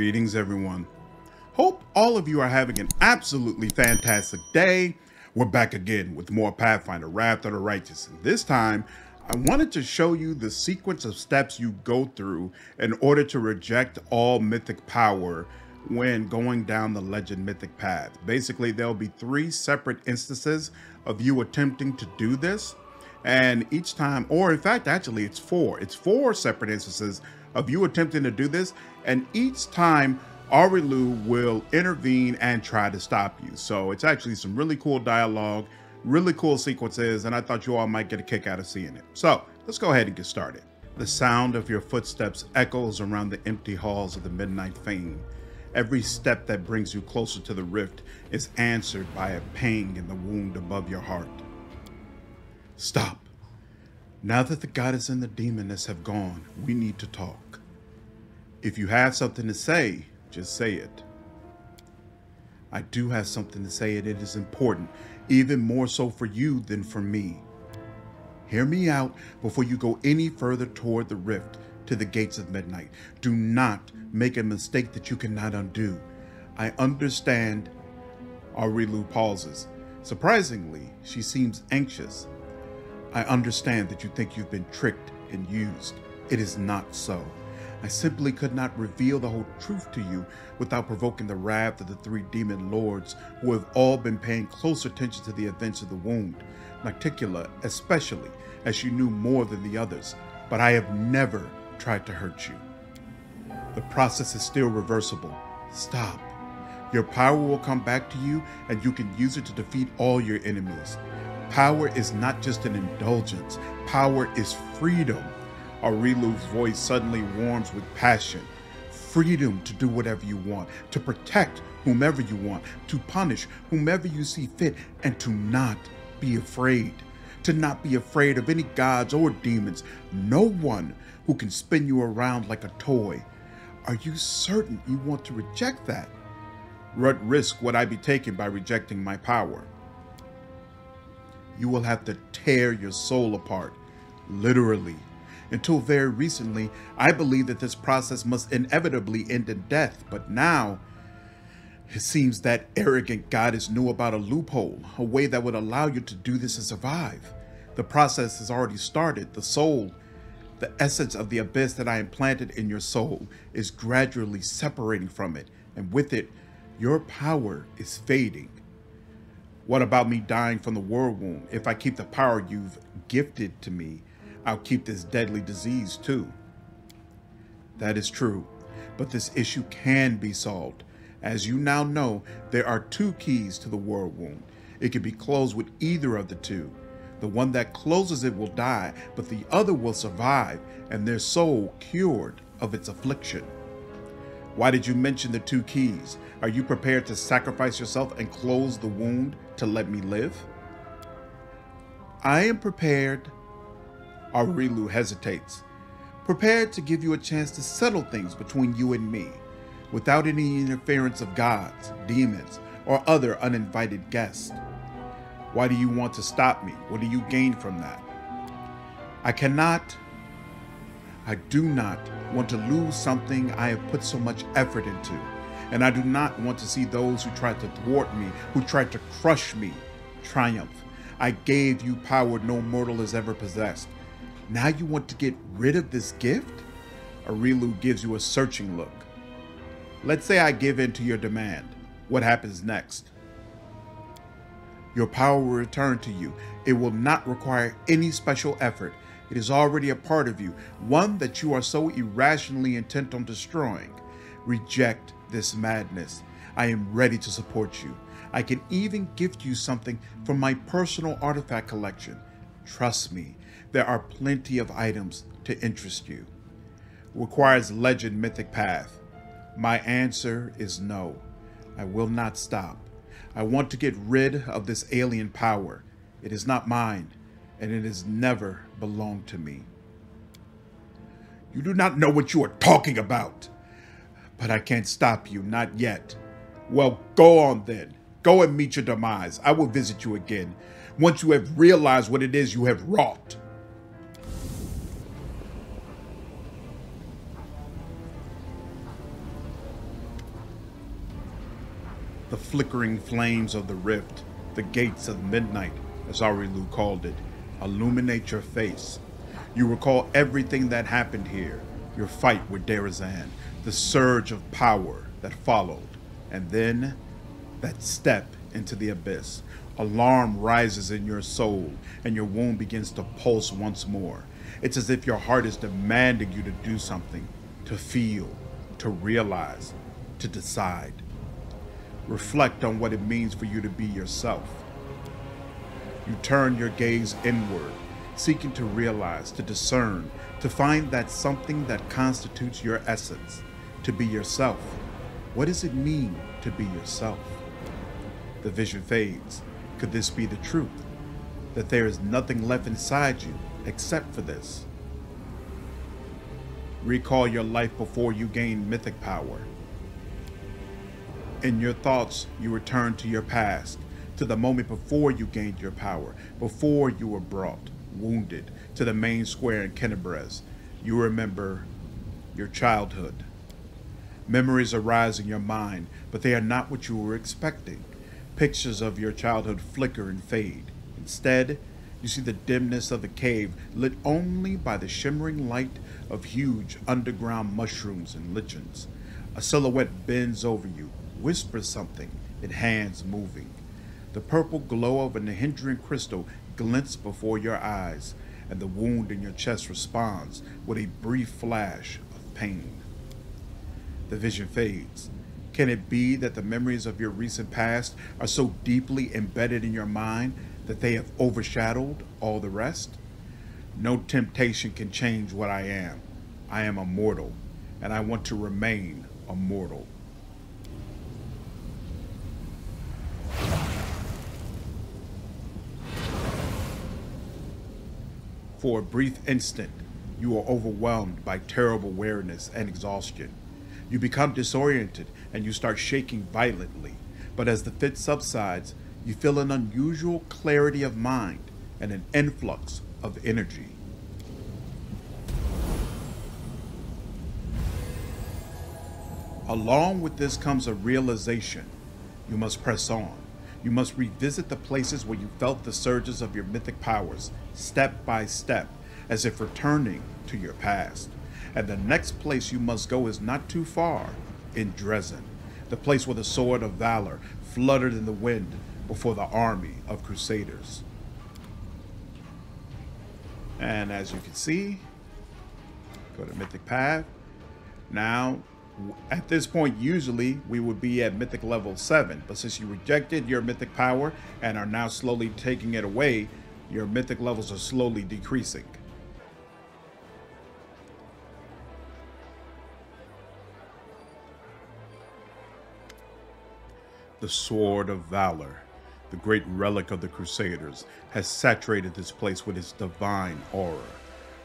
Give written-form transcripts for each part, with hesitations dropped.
Greetings, everyone. Hope all of you are having an absolutely fantastic day. We're back again with more Pathfinder, Wrath of the Righteous. And this time, I wanted to show you the sequence of steps you go through in order to reject all mythic power when going down the legend mythic path. Basically, there'll be three separate instances of you attempting to do this. And each time, or in fact, actually, it's four separate instances of you attempting to do this, and each time Areelu will intervene and try to stop you. So it's actually some really cool dialogue, really cool sequences, and I thought you all might get a kick out of seeing it. So let's go ahead and get started. The sound of your footsteps echoes around the empty halls of the Midnight Fane. Every step that brings you closer to the rift is answered by a pang in the wound above your heart. Stop. Now that the goddess and the demoness have gone, we need to talk. If you have something to say, just say it. I do have something to say, and it is important, even more so for you than for me. Hear me out before you go any further toward the rift, to the gates of midnight. Do not make a mistake that you cannot undo. I understand. Areelu pauses. Surprisingly, she seems anxious. I understand that you think you've been tricked and used. It is not so. I simply could not reveal the whole truth to you without provoking the wrath of the three demon lords who have all been paying close attention to the events of the wound, Nocticula especially, as she knew more than the others, but I have never tried to hurt you. The process is still reversible. Stop. Your power will come back to you, and you can use it to defeat all your enemies. Power is not just an indulgence. Power is freedom. Areelu's voice suddenly warms with passion. Freedom to do whatever you want, to protect whomever you want, to punish whomever you see fit, and to not be afraid. To not be afraid of any gods or demons. No one who can spin you around like a toy. Are you certain you want to reject that? What risk would I be taking by rejecting my power? You will have to tear your soul apart, literally. Until very recently, I believed that this process must inevitably end in death, but now it seems that arrogant goddess knew about a loophole, a way that would allow you to do this and survive. The process has already started. The soul, the essence of the abyss that I implanted in your soul, is gradually separating from it, and with it, your power is fading. What about me dying from the Worldwound? If I keep the power you've gifted to me, I'll keep this deadly disease too. That is true, but this issue can be solved. As you now know, there are two keys to the Worldwound. It can be closed with either of the two. The one that closes it will die, but the other will survive, and their soul cured of its affliction. Why did you mention the two keys? Are you prepared to sacrifice yourself and close the wound to let me live? I am prepared. Areelu hesitates. Prepared to give you a chance to settle things between you and me, without any interference of gods, demons, or other uninvited guests. Why do you want to stop me? What do you gain from that? I do not want to lose something I have put so much effort into, and I do not want to see those who tried to thwart me, who tried to crush me, triumph. I gave you power no mortal has ever possessed. Now you want to get rid of this gift? Areelu gives you a searching look. Let's say I give in to your demand. What happens next? Your power will return to you. It will not require any special effort. It is already a part of you, one that you are so irrationally intent on destroying. Reject this madness. I am ready to support you. I can even gift you something from my personal artifact collection. Trust me, there are plenty of items to interest you. Requires legend mythic path. My answer is no. I will not stop. I want to get rid of this alien power. It is not mine, and it has never belonged to me. You do not know what you are talking about, but I can't stop you, not yet. Well, go on then. Go and meet your demise. I will visit you again, once you have realized what it is you have wrought. the flickering flames of the rift, the gates of midnight, as Areelu called it, illuminate your face. You recall everything that happened here, your fight with Daeran, the surge of power that followed, and then that step into the abyss. Alarm rises in your soul, and your wound begins to pulse once more. It's as if your heart is demanding you to do something, to feel, to realize, to decide. Reflect on what it means for you to be yourself. You turn your gaze inward, seeking to realize, to discern, to find that something that constitutes your essence, to be yourself. What does it mean to be yourself? The vision fades. Could this be the truth? That there is nothing left inside you except for this? Recall your life before you gained mythic power. In your thoughts, you return to your past, to the moment before you gained your power, before you were brought, wounded, to the main square in Kenebres. You remember your childhood. Memories arise in your mind, but they are not what you were expecting. Pictures of your childhood flicker and fade. Instead, you see the dimness of the cave, lit only by the shimmering light of huge underground mushrooms and lichens. A silhouette bends over you, whispers something, its hands moving. The purple glow of a Nahyndrian crystal glints before your eyes, and the wound in your chest responds with a brief flash of pain. The vision fades. Can it be that the memories of your recent past are so deeply embedded in your mind that they have overshadowed all the rest? No temptation can change what I am. I am immortal, and I want to remain immortal. For a brief instant, you are overwhelmed by terrible weariness and exhaustion. You become disoriented and you start shaking violently, but as the fit subsides, you feel an unusual clarity of mind and an influx of energy. Along with this comes a realization. You must press on. You must revisit the places where you felt the surges of your mythic powers, step by step, as if returning to your past. And the next place you must go is not too far, in Dresden, the place where the Sword of Valor fluttered in the wind before the army of crusaders. And as you can see, go to Mythic Path. Now, at this point, usually we would be at Mythic level 7, but since you rejected your Mythic power and are now slowly taking it away, your Mythic levels are slowly decreasing. The Sword of Valor, the great relic of the Crusaders, has saturated this place with its divine aura.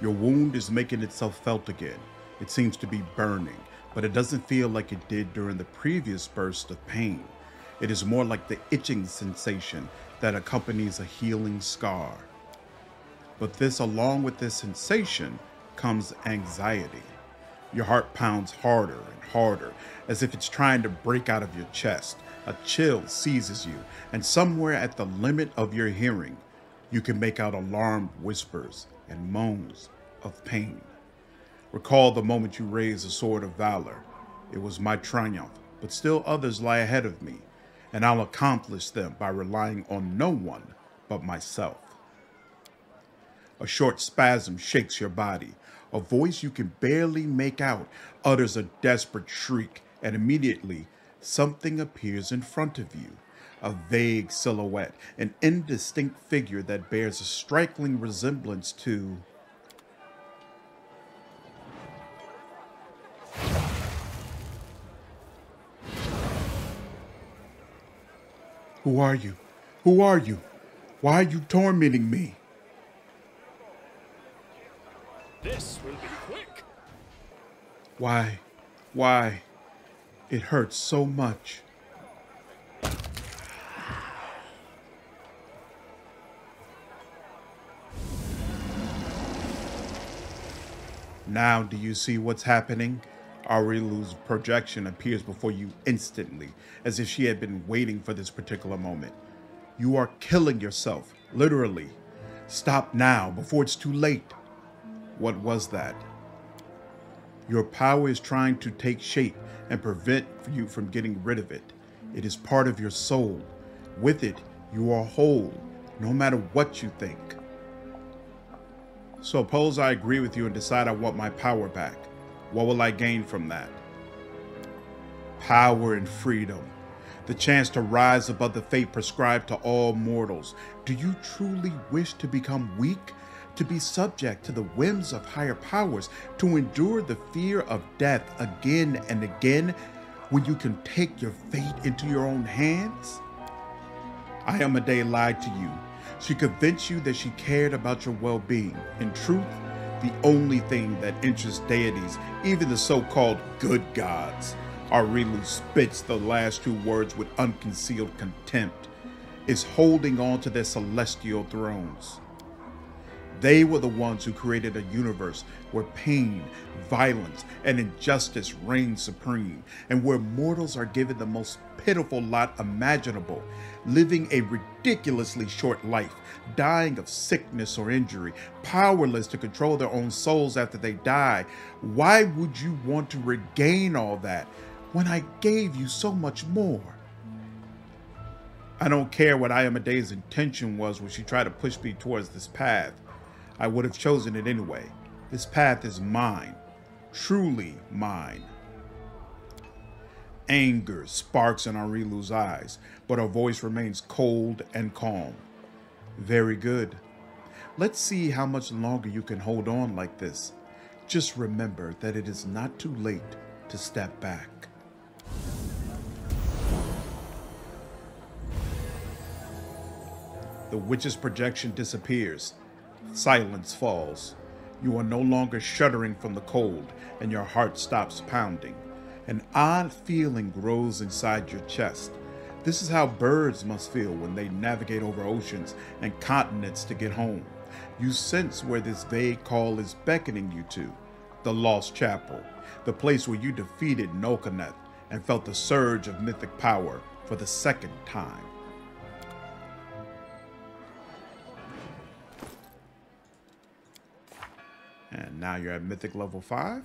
Your wound is making itself felt again. It seems to be burning, but it doesn't feel like it did during the previous burst of pain. It is more like the itching sensation that accompanies a healing scar. But this, along with this sensation, comes anxiety. Your heart pounds harder and harder, as if it's trying to break out of your chest. A chill seizes you, and somewhere at the limit of your hearing, you can make out alarmed whispers and moans of pain. Recall the moment you raised the Sword of Valor. It was my triumph, but still others lie ahead of me, and I'll accomplish them by relying on no one but myself. A short spasm shakes your body. A voice you can barely make out utters a desperate shriek, and immediately, something appears in front of you, a vague silhouette, an indistinct figure that bears a striking resemblance to... Who are you? Who are you? Why are you tormenting me? This will be quick. Why? It hurts so much. Now do you see what's happening? Areelu's projection appears before you instantly, as if she had been waiting for this particular moment. You are killing yourself, literally. Stop now, before it's too late. What was that? Your power is trying to take shape and prevent you from getting rid of it. It is part of your soul. With it, you are whole, no matter what you think. Suppose I agree with you and decide I want my power back. What will I gain from that? Power and freedom. The chance to rise above the fate prescribed to all mortals. Do you truly wish to become weak? To be subject to the whims of higher powers? To endure the fear of death again and again when you can take your fate into your own hands? Ayamade lied to you. She convinced you that she cared about your well-being. In truth, the only thing that interests deities, even the so-called good gods, Areelu spits the last two words with unconcealed contempt, is holding on to their celestial thrones. They were the ones who created a universe where pain, violence, and injustice reign supreme, and where mortals are given the most pitiful lot imaginable, living a ridiculously short life, dying of sickness or injury, powerless to control their own souls after they die. Why would you want to regain all that when I gave you so much more? I don't care what Ayamade's intention was when she tried to push me towards this path. I would have chosen it anyway. This path is mine, truly mine. Anger sparks in Areelu's eyes, but her voice remains cold and calm. Very good. Let's see how much longer you can hold on like this. Just remember that it is not too late to step back. The witch's projection disappears. Silence falls. You are no longer shuddering from the cold, and your heart stops pounding. An odd feeling grows inside your chest. This is how birds must feel when they navigate over oceans and continents to get home. You sense where this vague call is beckoning you to, the Lyles Chapel, the place where you defeated Nulkineth and felt the surge of mythic power for the second time. And now you're at mythic level 5.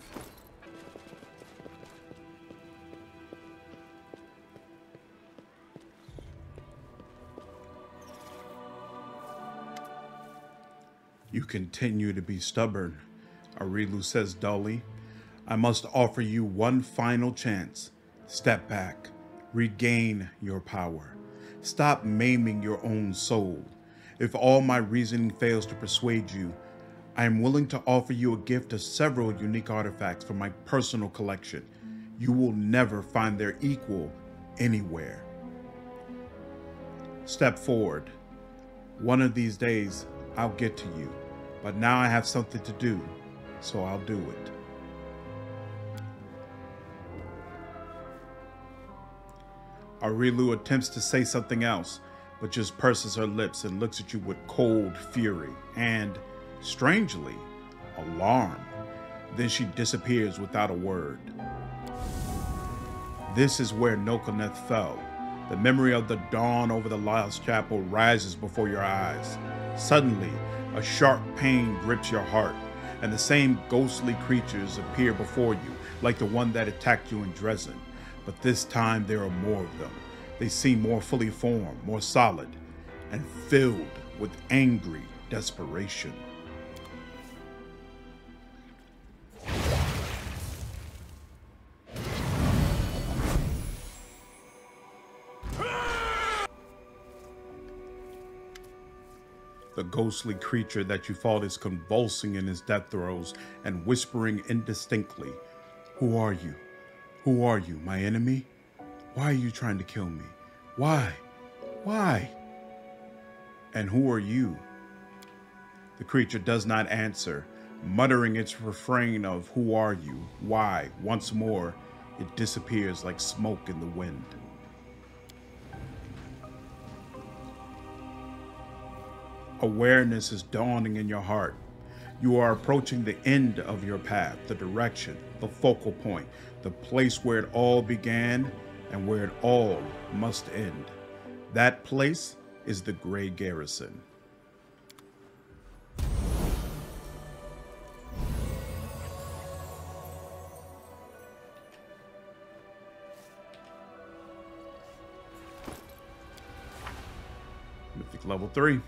You continue to be stubborn, Areelu says dully. I must offer you one final chance. Step back. Regain your power. Stop maiming your own soul. If all my reasoning fails to persuade you, I am willing to offer you a gift of several unique artifacts from my personal collection. You will never find their equal anywhere. Step forward. One of these days, I'll get to you, but now I have something to do, so I'll do it. Areelu attempts to say something else, but just purses her lips and looks at you with cold fury and, strangely, alarm. Then she disappears without a word. This is where Nocticula fell. The memory of the dawn over the Lyles Chapel rises before your eyes. Suddenly, a sharp pain grips your heart, and the same ghostly creatures appear before you, like the one that attacked you in Dresden. But this time, there are more of them. They seem more fully formed, more solid, and filled with angry desperation. The ghostly creature that you fought is convulsing in his death throes and whispering indistinctly, "Who are you? Who are you, my enemy? Why are you trying to kill me? Why? Why? And who are you?" The creature does not answer, muttering its refrain of "Who are you? Why?" Once more, it disappears like smoke in the wind. Awareness is dawning in your heart. You are approaching the end of your path, the direction, the focal point, the place where it all began and where it all must end. That place is the Grey Garrison. Mythic level 3.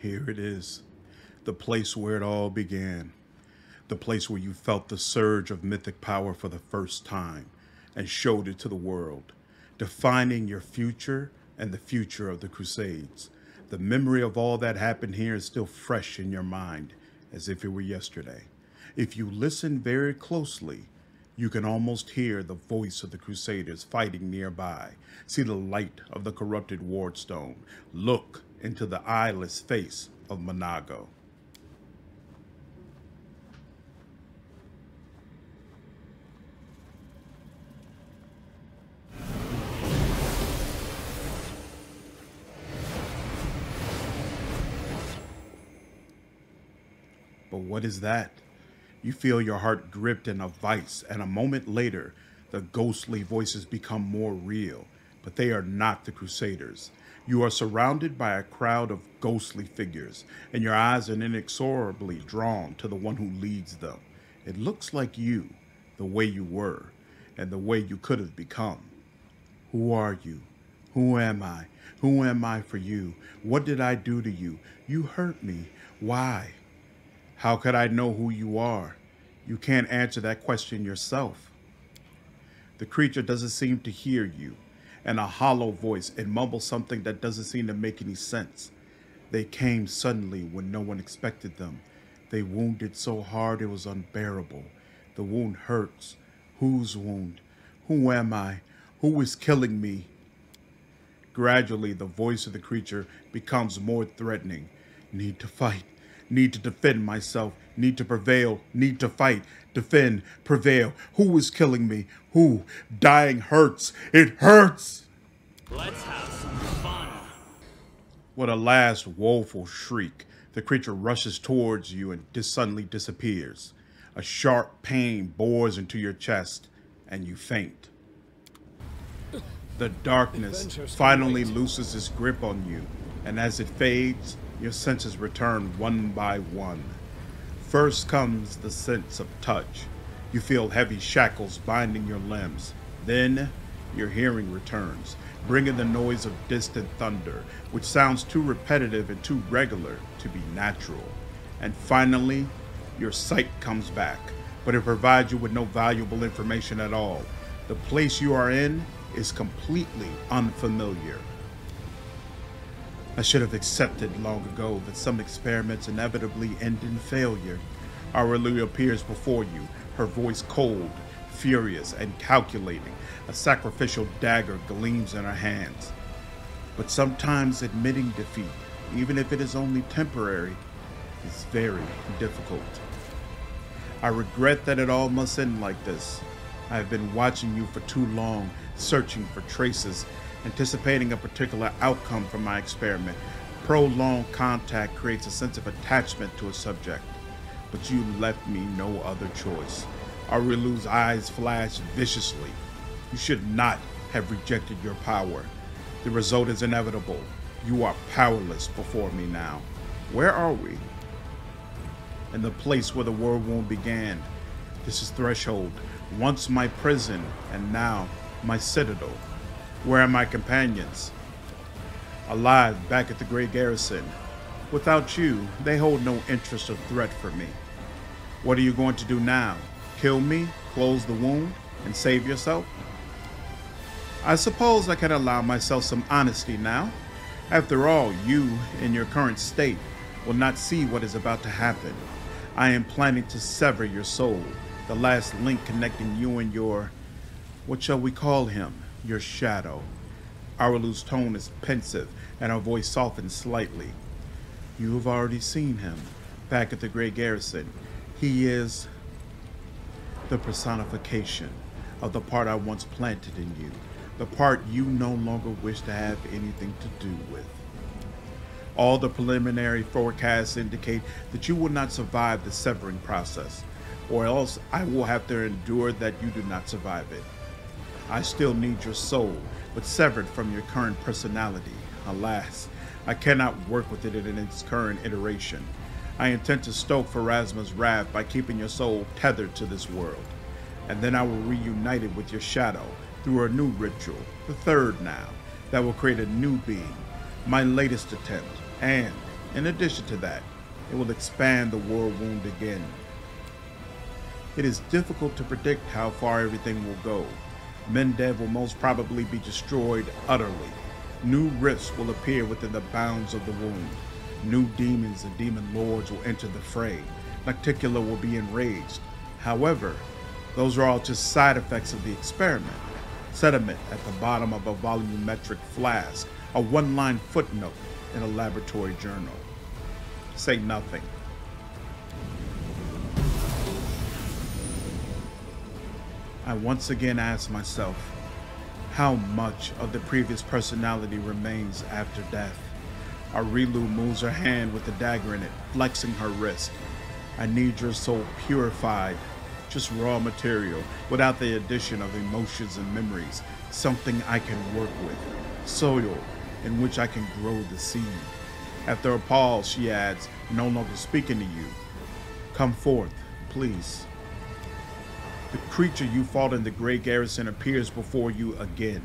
Here it is, the place where it all began, the place where you felt the surge of mythic power for the first time and showed it to the world, defining your future and the future of the Crusades. The memory of all that happened here is still fresh in your mind, as if it were yesterday. If you listen very closely, you can almost hear the voice of the Crusaders fighting nearby, see the light of the corrupted wardstone, look into the eyeless face of Monago. But what is that? You feel your heart gripped in a vice, and a moment later, the ghostly voices become more real, but they are not the Crusaders. You are surrounded by a crowd of ghostly figures, and your eyes are inexorably drawn to the one who leads them. It looks like you, the way you were, and the way you could have become. Who are you? Who am I? Who am I for you? What did I do to you? You hurt me. Why? How could I know who you are? You can't answer that question yourself. The creature doesn't seem to hear you. In a hollow voice, it mumbles something that doesn't seem to make any sense. They came suddenly when no one expected them. They wounded so hard it was unbearable. The wound hurts. Whose wound? Who am I? Who is killing me? Gradually, the voice of the creature becomes more threatening. Need to fight. Need to defend myself. Need to prevail. Need to fight. Defend, prevail. Who is killing me? Who? Dying hurts. It hurts. Let's have some fun. With a last woeful shriek, the creature rushes towards you and suddenly disappears. A sharp pain bores into your chest, and you faint. The darkness finally looses its grip on you, and as it fades, your senses return one by one. First comes the sense of touch. You feel heavy shackles binding your limbs. Then your hearing returns, bringing the noise of distant thunder, which sounds too repetitive and too regular to be natural. And finally, your sight comes back, but it provides you with no valuable information at all. The place you are in is completely unfamiliar. I should have accepted long ago that some experiments inevitably end in failure. Areelu appears before you, her voice cold, furious, and calculating. A sacrificial dagger gleams in her hands. But sometimes admitting defeat, even if it is only temporary, is very difficult. I regret that it all must end like this. I have been watching you for too long, searching for traces, anticipating a particular outcome from my experiment. Prolonged contact creates a sense of attachment to a subject, but you left me no other choice. Areelu's eyes flashed viciously. You should not have rejected your power. The result is inevitable. You are powerless before me now. Where are we? In the place where the Worldwound began. This is Threshold, once my prison and now my citadel. Where are my companions? Alive back at the Grey Garrison. Without you, they hold no interest or threat for me. What are you going to do now? Kill me, close the wound, and save yourself? I suppose I can allow myself some honesty now. After all, you, in your current state, will not see what is about to happen. I am planning to sever your soul, the last link connecting you and your, what shall we call him? your shadow. Areelu's tone is pensive, and her voice softens slightly. You have already seen him, back at the Grey Garrison. He is the personification of the part I once planted in you, the part you no longer wish to have anything to do with. All the preliminary forecasts indicate that you will not survive the severing process, or else I will have to endure that you do not survive it. I still need your soul, but severed from your current personality. Alas, I cannot work with it in its current iteration. I intend to stoke Pharasma's wrath by keeping your soul tethered to this world, and then I will reunite it with your shadow through a new ritual, the third now, that will create a new being, my latest attempt, and, in addition to that, it will expand the world wound again. It is difficult to predict how far everything will go. Mendev will most probably be destroyed utterly. New rifts will appear within the bounds of the wound. New demons and demon lords will enter the fray. Nocticula will be enraged. However, those are all just side effects of the experiment. Sediment at the bottom of a volumetric flask, a one-line footnote in a laboratory journal. Say nothing. I once again ask myself, how much of the previous personality remains after death? Areelu moves her hand with the dagger in it, flexing her wrist. I need your soul purified, just raw material, without the addition of emotions and memories, something I can work with, soil in which I can grow the seed. After a pause, she adds, no longer speaking to you. Come forth, please. The creature you fought in the Grey Garrison appears before you again.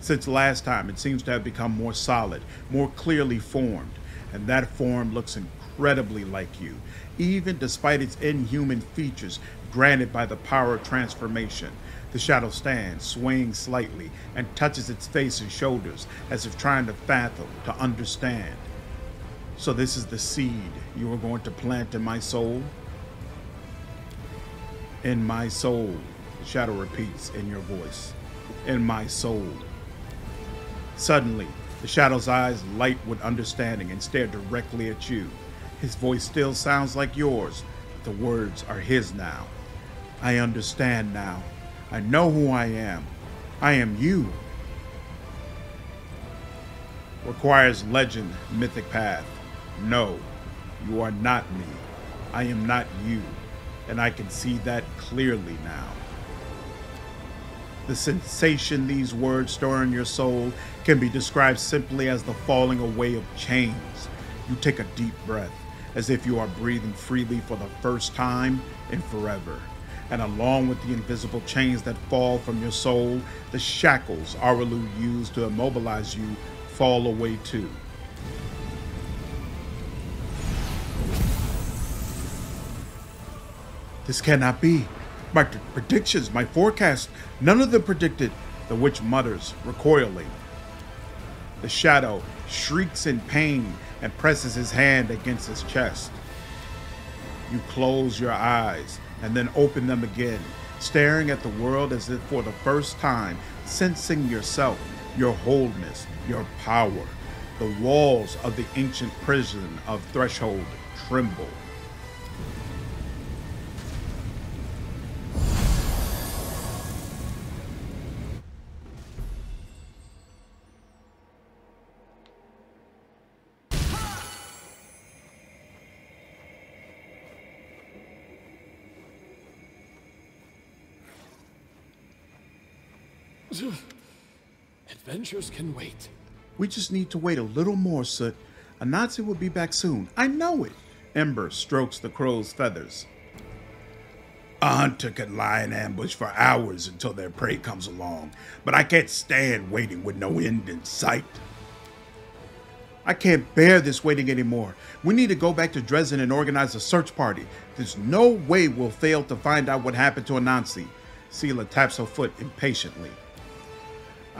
Since last time, it seems to have become more solid, more clearly formed, and that form looks incredibly like you, even despite its inhuman features granted by the power of transformation. The shadow stands, swaying slightly, and touches its face and shoulders as if trying to fathom, to understand. So this is the seed you are going to plant in my soul? In my soul, the shadow repeats in your voice. In my soul. Suddenly, the shadow's eyes light with understanding and stare directly at you. His voice still sounds like yours, but the words are his now. I understand now. I know who I am. I am you. Requires legend, mythic path. No, you are not me. I am not you. And I can see that clearly now. The sensation these words stir in your soul can be described simply as the falling away of chains. You take a deep breath, as if you are breathing freely for the first time in forever. And along with the invisible chains that fall from your soul, the shackles Areelu used to immobilize you fall away too. This cannot be. My predictions, my forecasts, none of them predicted, the witch mutters, recoiling. The shadow shrieks in pain and presses his hand against his chest. You close your eyes and then open them again, staring at the world as if for the first time, sensing yourself, your wholeness, your power. The walls of the ancient prison of Threshold tremble. Adventures can wait. We just need to wait a little more, Soot. Anansi will be back soon. I know it. Ember strokes the crow's feathers. A hunter can lie in ambush for hours until their prey comes along, but I can't stand waiting with no end in sight. I can't bear this waiting anymore. We need to go back to Dresden and organize a search party. There's no way we'll fail to find out what happened to Anansi. Seelah taps her foot impatiently.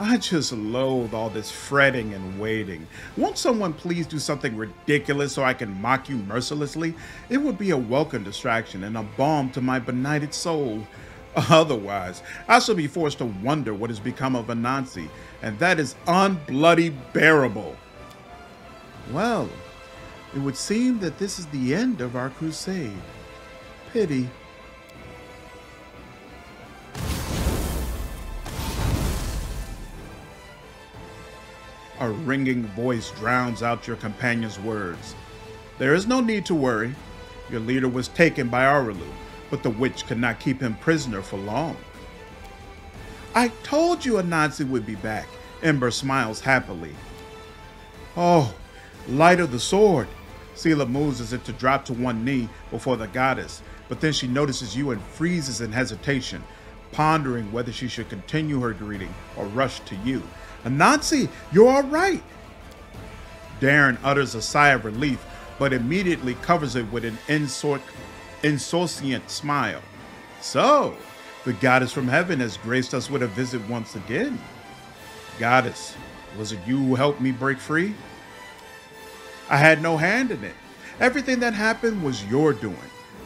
I just loathe all this fretting and waiting. Won't someone please do something ridiculous so I can mock you mercilessly? It would be a welcome distraction and a balm to my benighted soul. Otherwise, I shall be forced to wonder what has become of Anansi, and that is unbloody bearable. Well, it would seem that this is the end of our crusade. Pity. A ringing voice drowns out your companion's words. There is no need to worry. Your leader was taken by Areelu, but the witch could not keep him prisoner for long. I told you Anansi would be back. Ember smiles happily. Oh, light of the sword. Seelah moves as if to drop to one knee before the goddess, but then she notices you and freezes in hesitation, pondering whether she should continue her greeting or rush to you. Anansi, you're all right. Daeran utters a sigh of relief, but immediately covers it with an insouciant smile. So, the goddess from heaven has graced us with a visit once again. Goddess, was it you who helped me break free? I had no hand in it. Everything that happened was your doing.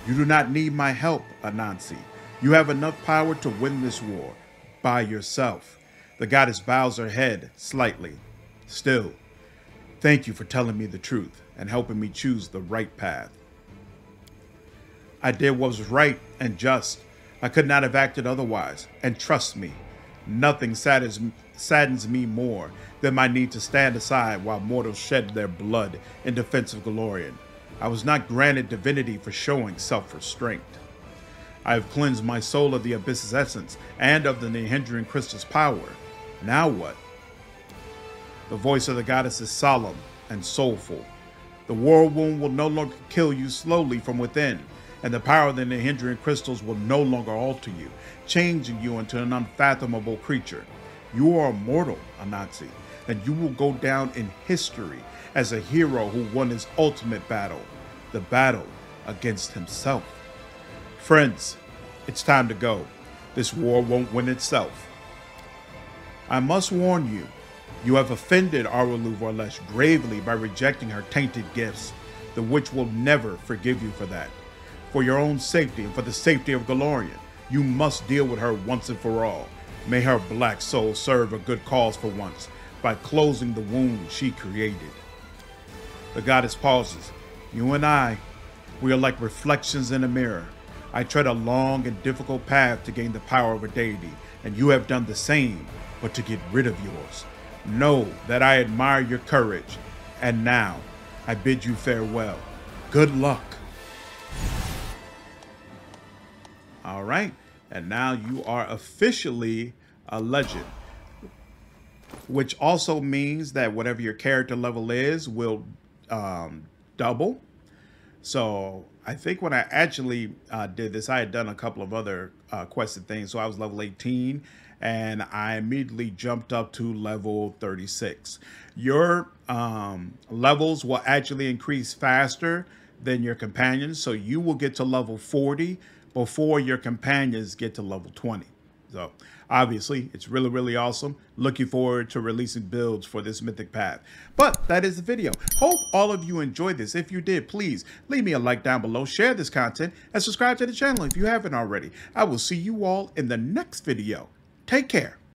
You do not need my help, Anansi. You have enough power to win this war by yourself. The goddess bows her head slightly. Still, thank you for telling me the truth and helping me choose the right path. I did what was right and just. I could not have acted otherwise, and trust me, nothing saddens me more than my need to stand aside while mortals shed their blood in defense of Golarion. I was not granted divinity for showing self-restraint. I have cleansed my soul of the Abyss's essence and of the Nahyndrian crystal's power. Now what? The voice of the goddess is solemn and soulful. The war wound will no longer kill you slowly from within, and the power of the Nahyndrian crystals will no longer alter you, changing you into an unfathomable creature. You are immortal, Anansi, and you will go down in history as a hero who won his ultimate battle, the battle against himself. Friends, it's time to go. This war won't win itself. I must warn you, you have offended Areelu Vorlesh gravely by rejecting her tainted gifts. The witch will never forgive you for that. For your own safety and for the safety of Golarion, you must deal with her once and for all. May her black soul serve a good cause for once by closing the wound she created. The goddess pauses. You and I, we are like reflections in a mirror. I tread a long and difficult path to gain the power of a deity, and you have done the same, but to get rid of yours. Know that I admire your courage, and now I bid you farewell. Good luck. All right, and now you are officially a legend, which also means that whatever your character level is will double. So I think when I actually did this, I had done a couple of other quested things. So I was level 18 and I immediately jumped up to level 36. Your levels will actually increase faster than your companions. So you will get to level 40 before your companions get to level 20. So obviously it's really, really awesome. Looking forward to releasing builds for this mythic path. But that is the video. Hope all of you enjoyed this. If you did, please leave me a like down below, share this content, and subscribe to the channel if you haven't already. I will see you all in the next video. Take care.